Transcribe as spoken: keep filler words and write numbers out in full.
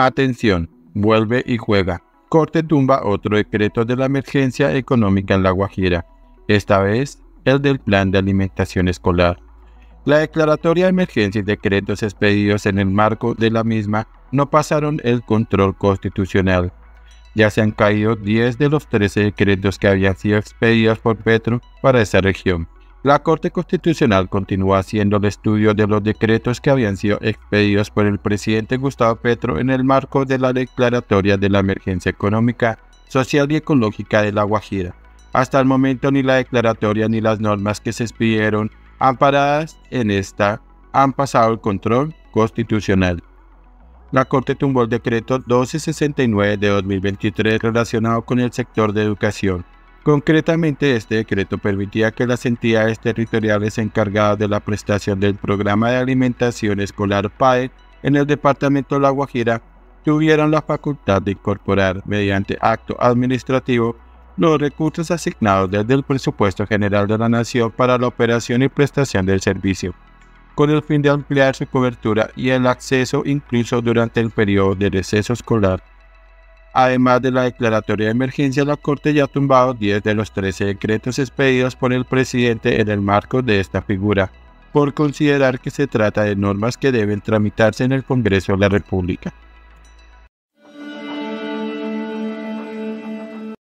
Atención, vuelve y juega. Corte tumba otro decreto de la emergencia económica en La Guajira, esta vez el del Plan de Alimentación Escolar. La declaratoria de emergencia y decretos expedidos en el marco de la misma no pasaron el control constitucional. Ya se han caído diez de los trece decretos que habían sido expedidos por Petro para esa región. La Corte Constitucional continúa haciendo el estudio de los decretos que habían sido expedidos por el presidente Gustavo Petro en el marco de la declaratoria de la emergencia económica, social y ecológica de La Guajira. Hasta el momento ni la declaratoria ni las normas que se expidieron amparadas en esta han pasado el control constitucional. La Corte tumbó el decreto doce sesenta y nueve de dos mil veintitrés relacionado con el sector de educación. Concretamente, este decreto permitía que las entidades territoriales encargadas de la prestación del Programa de Alimentación Escolar P A E en el departamento de La Guajira tuvieran la facultad de incorporar, mediante acto administrativo, los recursos asignados desde el Presupuesto General de la Nación para la operación y prestación del servicio, con el fin de ampliar su cobertura y el acceso incluso durante el periodo de receso escolar. Además de la declaratoria de emergencia, la Corte ya ha tumbado diez de los trece decretos expedidos por el presidente en el marco de esta figura, por considerar que se trata de normas que deben tramitarse en el Congreso de la República.